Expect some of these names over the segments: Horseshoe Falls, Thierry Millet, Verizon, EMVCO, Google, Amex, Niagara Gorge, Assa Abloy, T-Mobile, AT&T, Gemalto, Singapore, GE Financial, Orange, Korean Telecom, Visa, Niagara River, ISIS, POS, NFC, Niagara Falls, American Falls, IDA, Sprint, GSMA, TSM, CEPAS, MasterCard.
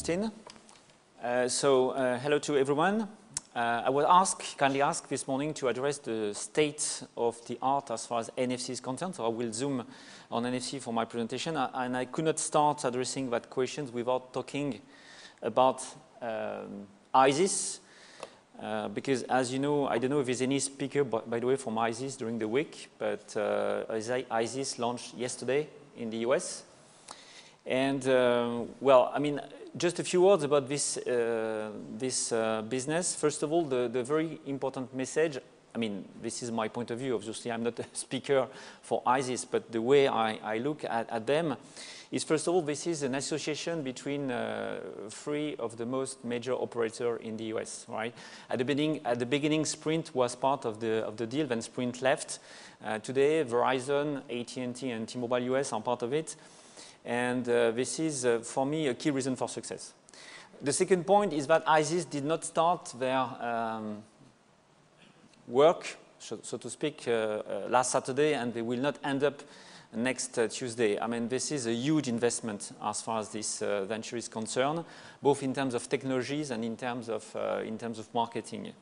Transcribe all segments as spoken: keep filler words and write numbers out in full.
Justin. Uh, so, uh, hello to everyone. Uh, I was asked, kindly asked this morning to address the state of the art as far as N F C is concerned, so I will zoom on N F C for my presentation, uh, and I could not start addressing that question without talking about um, ISIS, uh, because as you know, I don't know if there's any speaker, by, by the way, from ISIS during the week, but uh, ISIS launched yesterday in the U S, and um, well, I mean, just a few words about this, uh, this uh, business. First of all, the, the very important message, I mean, this is my point of view, obviously I'm not a speaker for ISIS, but the way I, I look at, at them is, first of all, this is an association between uh, three of the most major operators in the U S, right? At the beginning, at the beginning Sprint was part of the, of the deal, then Sprint left. Uh, today, Verizon, A T and T and T-Mobile U S are part of it. And uh, this is, uh, for me, a key reason for success. The second point is that ISIS did not start their um, work, so, so to speak, uh, uh, last Saturday, and they will not end up next uh, Tuesday. I mean, this is a huge investment as far as this uh, venture is concerned, both in terms of technologies and in terms of, uh, in terms of marketing.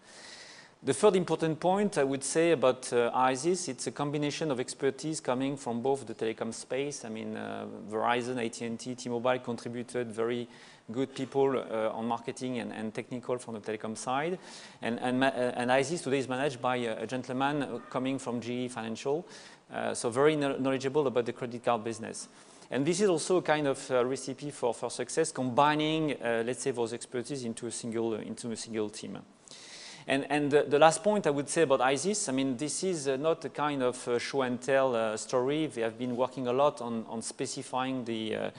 The third important point I would say about uh, ISIS, it's a combination of expertise coming from both the telecom space. I mean, uh, Verizon, A T and T, T-Mobile contributed very good people uh, on marketing and, and technical from the telecom side. And, and, uh, and ISIS today is managed by a, a gentleman coming from G E Financial, uh, so very knowledgeable about the credit card business. And this is also a kind of uh, recipe for, for success, combining, uh, let's say, those expertise into a single, uh, into a single team. And, and the, the last point I would say about ISIS, I mean, this is uh, not a kind of uh, show and tell uh, story. They have been working a lot on, on specifying the, uh,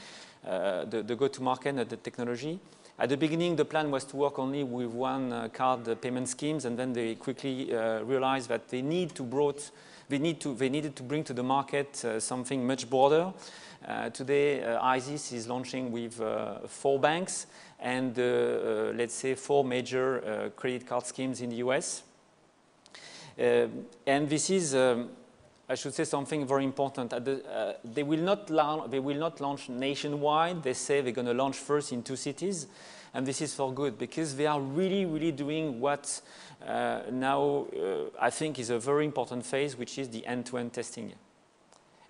uh, the, the go-to-market and the technology. At the beginning, the plan was to work only with one uh, card payment schemes, and then they quickly uh, realized that they need to brought, they need to, they needed to bring to the market uh, something much broader. Uh, today, uh, ISIS is launching with uh, four banks and uh, uh, let's say four major uh, credit card schemes in the U S. Uh, and this is, um, I should say, something very important. Uh, the, uh, they will not launch, they will not launch nationwide. They say they're going to launch first in two cities, and this is for good because they are really, really doing what uh, now uh, I think is a very important phase, which is the end-to-end testing.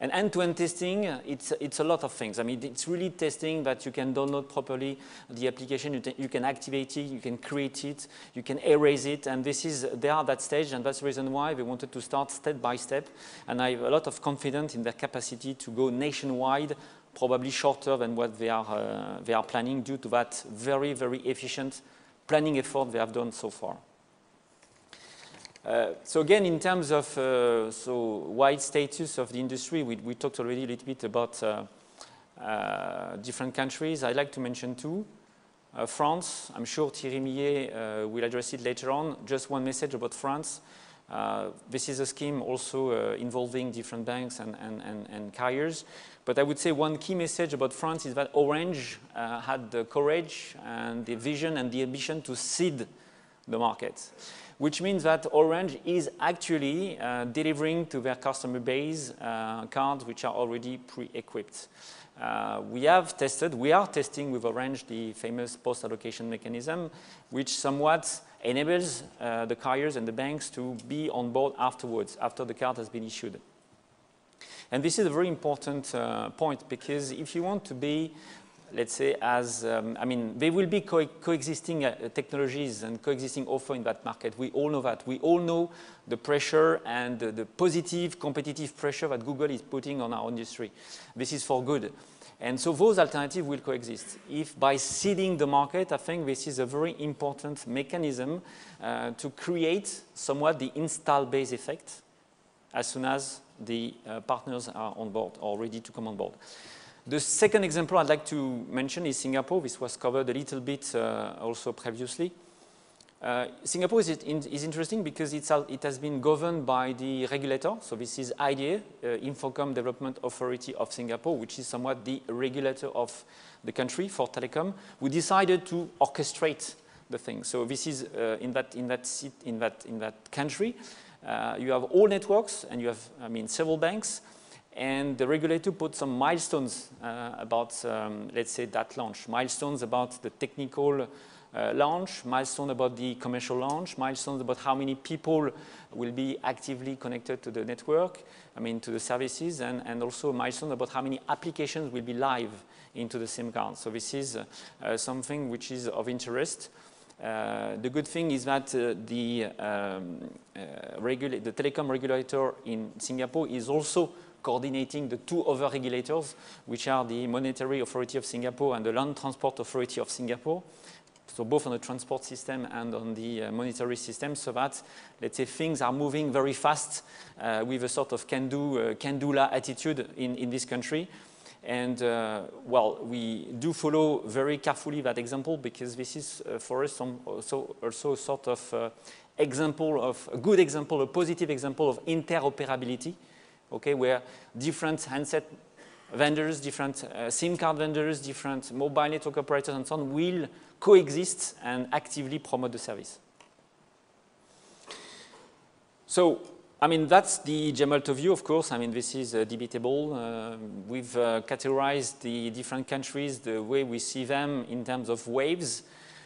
And end-to-end testing, it's, it's a lot of things. I mean, it's really testing that you can download properly the application, you, you can activate it, you can create it, you can erase it, and this is, they are at that stage, and that's the reason why we wanted to start step by step, and I have a lot of confidence in their capacity to go nationwide, probably shorter than what they are, uh, they are planning due to that very, very efficient planning effort they have done so far. Uh, so again, in terms of uh, so wide status of the industry, we, we talked already a little bit about uh, uh, different countries. I'd like to mention two. Uh, France, I'm sure Thierry Millet uh, will address it later on. Just one message about France. Uh, this is a scheme also uh, involving different banks and, and, and, and carriers. But I would say one key message about France is that Orange uh, had the courage and the vision and the ambition to seed the market, which means that Orange is actually uh, delivering to their customer base uh, cards which are already pre-equipped. Uh, we have tested, we are testing with Orange the famous post-allocation mechanism, which somewhat enables uh, the carriers and the banks to be on board afterwards, after the card has been issued. And this is a very important uh, point, because if you want to be, let's say, as, um, I mean, there will be co coexisting uh, technologies and coexisting offer in that market. We all know that. We all know the pressure and uh, the positive competitive pressure that Google is putting on our industry. This is for good. And so those alternatives will coexist. If by seeding the market, I think this is a very important mechanism uh, to create somewhat the install base effect as soon as the uh, partners are on board or ready to come on board. The second example I'd like to mention is Singapore. This was covered a little bit uh, also previously. Uh, Singapore is, in, is interesting because it's, it has been governed by the regulator. So this is I D A, uh, Infocom Development Authority of Singapore, which is somewhat the regulator of the country for telecom. We decided to orchestrate the thing. So this is uh, in, that, in, that seat, in, that, in that country. Uh, you have all networks and you have, I mean, several banks. And the regulator put some milestones uh, about, um, let's say, that launch. Milestones about the technical uh, launch, milestones about the commercial launch, milestones about how many people will be actively connected to the network, I mean, to the services, and, and also milestones about how many applications will be live into the SIM card. So this is uh, uh, something which is of interest. Uh, the good thing is that uh, the, um, uh, regula- the telecom regulator in Singapore is also coordinating the two other regulators, which are the Monetary Authority of Singapore and the Land Transport Authority of Singapore. So both on the transport system and on the uh, monetary system, so that, let's say, things are moving very fast uh, with a sort of can-do, uh, can-do-la attitude in, in this country. And, uh, well, we do follow very carefully that example, because this is, uh, for us, some also, also sort of uh, example of, a good example, a positive example of interoperability. Okay, where different handset vendors, different uh, SIM card vendors, different mobile network operators and so on will coexist and actively promote the service. So, I mean, that's the Gemalto view, of course. I mean, this is uh, debatable. Uh, we've uh, categorized the different countries the way we see them in terms of waves.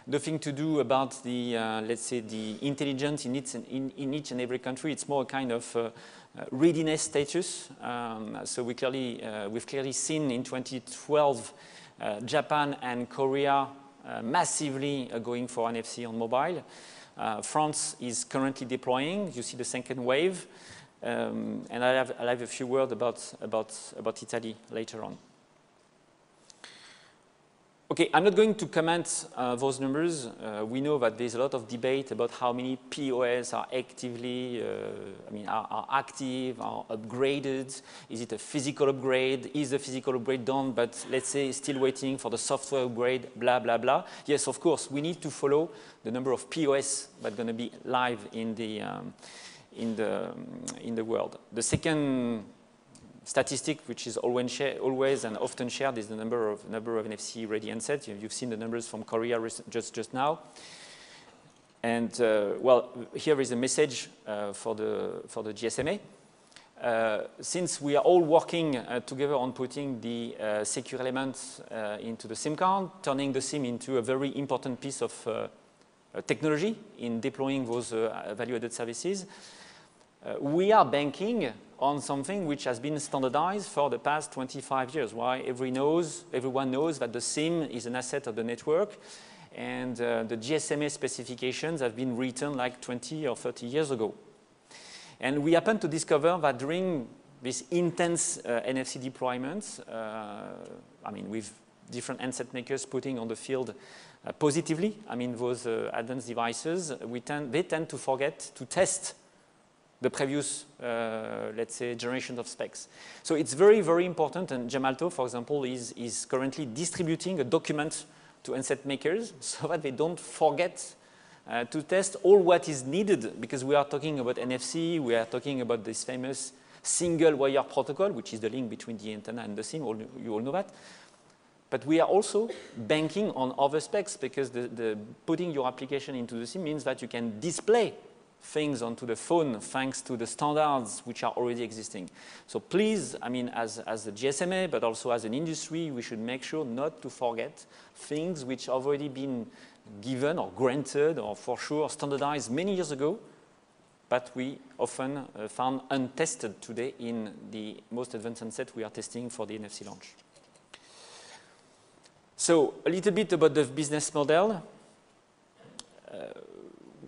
Nothing to do about the, uh, let's say, the intelligence in each and, in, in each and every country. It's more a kind of uh, Uh, readiness status. Um, so we clearly, uh, we've clearly seen in twenty twelve uh, Japan and Korea uh, massively uh, going for N F C on mobile. Uh, France is currently deploying. You see the second wave. Um, and I'll have, I'll have a few words about, about, about Italy later on. Okay, I'm not going to comment uh, those numbers. Uh, we know that there's a lot of debate about how many P O S are actively, uh, I mean, are, are active, are upgraded. Is it a physical upgrade? Is the physical upgrade done? But let's say still waiting for the software upgrade, blah, blah, blah. Yes, of course, we need to follow the number of P O S that are going to be live in the, um, in, the, um, in the world. The second statistic, which is always, share, always and often shared, is the number of number of N F C ready handsets. You've seen the numbers from Korea just just now. And uh, well, here is a message uh, for the for the G S M A. Uh, since we are all working uh, together on putting the uh, secure elements uh, into the SIM card, turning the SIM into a very important piece of uh, technology in deploying those uh, value-added services, uh, we are banking on something which has been standardized for the past twenty-five years. Why? Every knows, everyone knows that the SIM is an asset of the network, and uh, the G S M A specifications have been written like twenty or thirty years ago. And we happened to discover that during this intense uh, N F C deployment, uh, I mean, with different handset makers putting on the field uh, positively, I mean, those uh, advanced devices, we tend, they tend to forget to test the previous, uh, let's say, generation of specs. So it's very, very important, and Gemalto, for example, is, is currently distributing a document to handset makers so that they don't forget uh, to test all what is needed, because we are talking about N F C, we are talking about this famous single wire protocol, which is the link between the antenna and the SIM, all, you all know that. But we are also banking on other specs, because the, the putting your application into the SIM means that you can display things onto the phone thanks to the standards which are already existing. So please, I mean, as, as a G S M A, but also as an industry, we should make sure not to forget things which have already been given or granted or for sure standardized many years ago, but we often uh, found untested today in the most advanced handset we are testing for the N F C launch. So a little bit about the business model. Uh,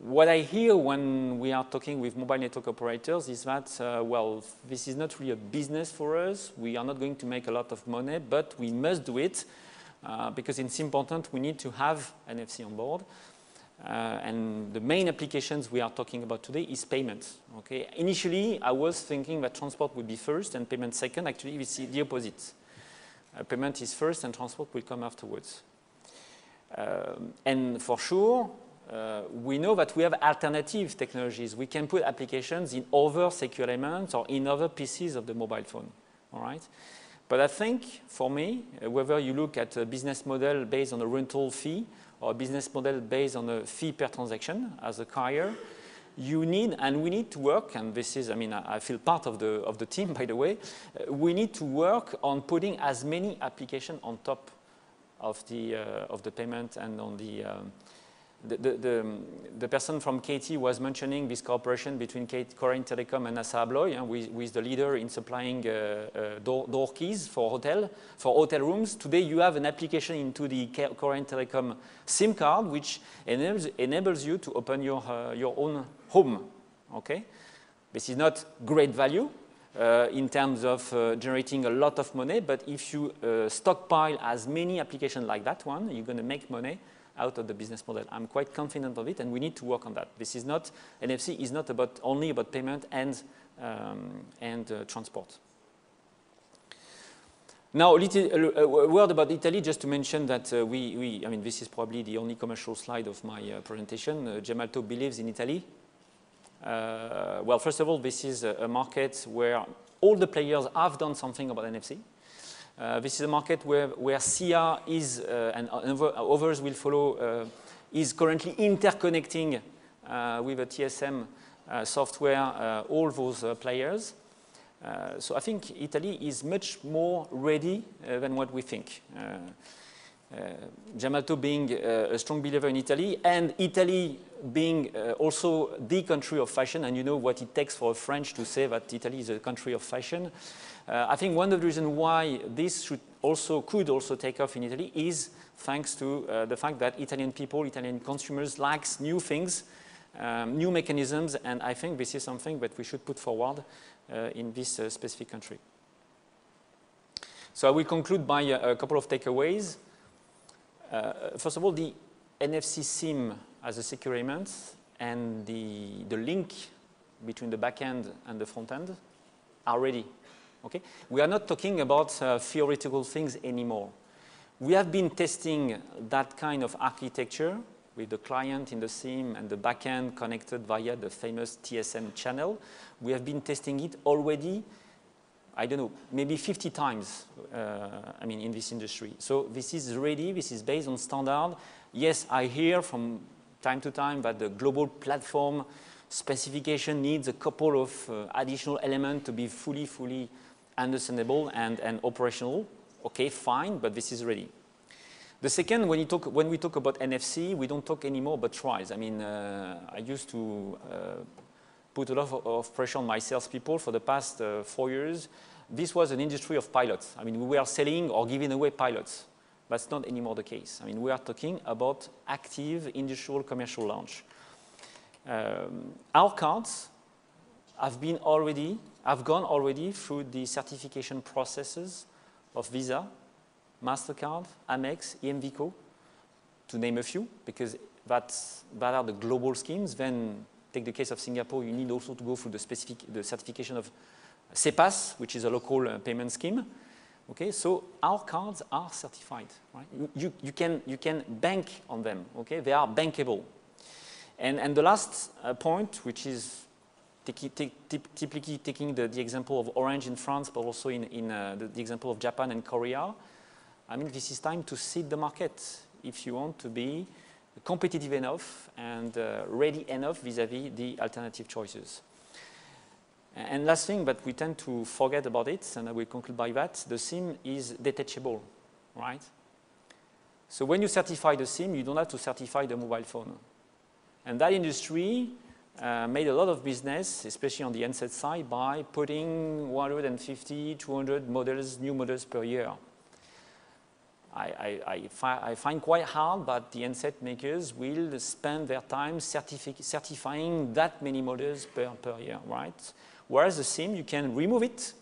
What I hear when we are talking with mobile network operators is that, uh, well, this is not really a business for us. We are not going to make a lot of money, but we must do it uh, because it's important. We need to have N F C on board. Uh, and the main applications we are talking about today is payments. Okay? Initially, I was thinking that transport would be first and payment second. Actually, we see the opposite. Uh, payment is first and transport will come afterwards. Um, and for sure, Uh, we know that we have alternative technologies. We can put applications in other secure elements or in other pieces of the mobile phone. All right? But I think, for me, uh, whether you look at a business model based on a rental fee or a business model based on a fee per transaction as a carrier, you need, and we need to work, and this is, I mean, I, I feel part of the, of the team, by the way, uh, we need to work on putting as many applications on top of the, uh, of the payment and on the, um, the, the, the, the person from K T was mentioning this cooperation between Korean Telecom and Assa Abloy, uh, with, with the leader in supplying uh, uh, door, door keys for hotel, for hotel rooms. Today you have an application into the Korean Telecom SIM card which enables, enables you to open your, uh, your own home. Okay? This is not great value uh, in terms of uh, generating a lot of money, but if you uh, stockpile as many applications like that one, you're going to make money out of the business model. I'm quite confident of it, and we need to work on that. This is not, N F C is not about only about payment and, um, and uh, transport. Now, a, little, a word about Italy, just to mention that uh, we, we, I mean, this is probably the only commercial slide of my uh, presentation. Uh, Gemalto believes in Italy. Uh, well, first of all, this is a, a market where all the players have done something about N F C. Uh, this is a market where, where C R is, uh, and others will follow, uh, is currently interconnecting uh, with a T S M uh, software, uh, all those uh, players. Uh, so I think Italy is much more ready uh, than what we think. Uh, uh, Gemalto being uh, a strong believer in Italy, and Italy being uh, also the country of fashion, and you know what it takes for a French to say that Italy is a country of fashion. Uh, I think one of the reasons why this should also, could also take off in Italy is thanks to uh, the fact that Italian people, Italian consumers likes new things, um, new mechanisms, and I think this is something that we should put forward uh, in this uh, specific country. So I will conclude by a, a couple of takeaways. Uh, first of all, the N F C SIM as a secure element and the, the link between the back end and the front end are ready. Okay? We are not talking about uh, theoretical things anymore. We have been testing that kind of architecture with the client in the SIM and the backend connected via the famous T S M channel. We have been testing it already, I don't know, maybe fifty times, uh, I mean, in this industry. So this is ready, this is based on standard. Yes, I hear from time to time that the global platform specification needs a couple of uh, additional elements to be fully, fully understandable and, and operational. Okay, fine, but this is ready. The second, when, you talk, when we talk about N F C, we don't talk anymore about tries. I mean, uh, I used to uh, put a lot of, of pressure on my salespeople for the past uh, four years. This was an industry of pilots. I mean, we were selling or giving away pilots. That's not anymore the case. I mean, we are talking about active industrial commercial launch. Um, our cards have been already, have gone already through the certification processes of Visa, MasterCard, Amex, EMVCO, to name a few, because that's, that are the global schemes. Then take the case of Singapore, you need also to go through the, specific, the certification of CEPAS, which is a local uh, payment scheme. Okay, so our cards are certified, right? You, you, you, can, you can bank on them, okay? They are bankable. And, and the last uh, point, which is typically taking the, the example of Orange in France, but also in, in uh, the, the example of Japan and Korea, I mean, this is time to seed the market if you want to be competitive enough and uh, ready enough vis-à-vis the alternative choices. And last thing, but we tend to forget about it, and I will conclude by that, the SIM is detachable, right? So when you certify the SIM, you don't have to certify the mobile phone. And that industry uh, made a lot of business, especially on the handset side, by putting one hundred fifty, two hundred models, new models per year. I, I, I, fi I find quite hard that the handset makers will spend their time certifi certifying that many models per, per year, right? Whereas the SIM, you can remove it,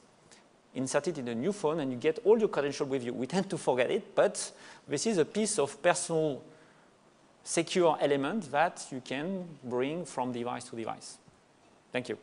insert it in a new phone, and you get all your credentials with you. We tend to forget it, but this is a piece of personal secure element that you can bring from device to device. Thank you.